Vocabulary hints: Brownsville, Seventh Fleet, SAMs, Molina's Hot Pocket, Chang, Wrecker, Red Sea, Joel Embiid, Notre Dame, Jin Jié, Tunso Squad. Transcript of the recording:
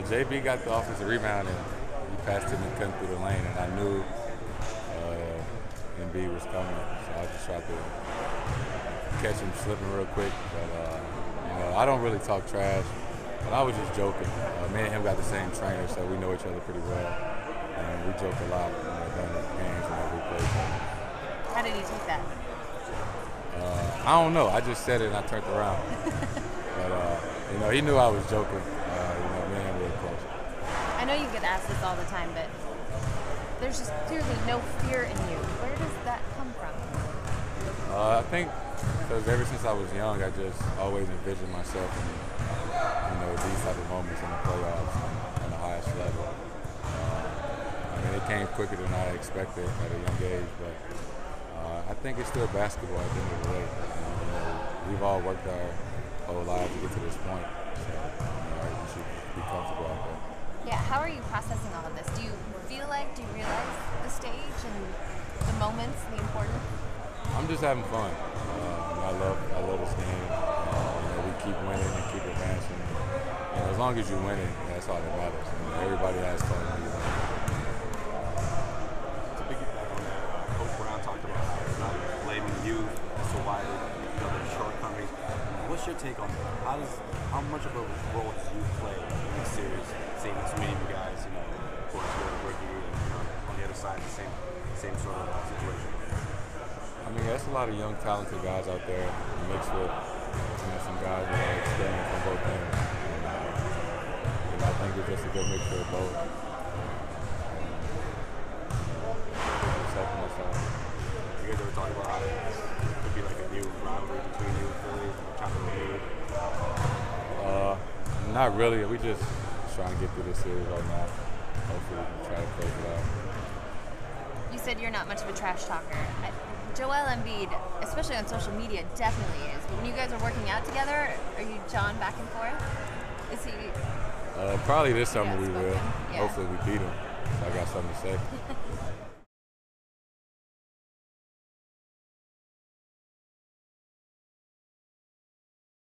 So JB got the offensive rebound and he passed it and cut through the lane, and I knew Embiid was coming, so I just tried to catch him slipping real quick. But you know, I don't really talk trash, but I was just joking. Me and him got the same trainer, so we know each other pretty well, and we joke a lot during the games whenever we play. How did he take that? I don't know. I just said it and I turned around. But you know, he knew I was joking. You know, me and him were close. I know you get asked this all the time, but there's just clearly no fear in you. Where does that come from? I think because ever since I was young, I just always envisioned myself in, you know, these type of moments in the playoffs on the highest level. I mean, it came quicker than I expected at a young age, but I think it's still basketball at the end of the day. You know, we've all worked our whole lives to get to this point, so you know, you should be comfortable out there. Yeah, how are you processing all of this? Do you feel like, do you realize the stage and the moments, the importance? I'm just having fun. I love this game. You know, we keep winning and keep advancing. You know, as long as you're winning, that's all that matters. You know, everybody has fun. To piggyback on that, Coach Brown talked about not blaming you as to why there's shortcomings. What's your take on that? How much of a role do you play in this series? Seeing so many of you guys, you know, of course, on the other side, the same sort of situation. I mean, that's a lot of young, talented guys out there mixed with, you know, some guys with experience on both ends. And I think it's just a good mixture of both. Just helping us out. You guys ever talk about how it could be like a new rivalry between you and Philly, chopping the lead? Not really. We just trying to get through this series right now. Hopefully we can try to close it out. You said you're not much of a trash talker. Joel Embiid, especially on social media, definitely is. But when you guys are working out together, are you John back and forth? Is he? Probably this summer we will. Yeah. Hopefully we beat him. So I got something to say.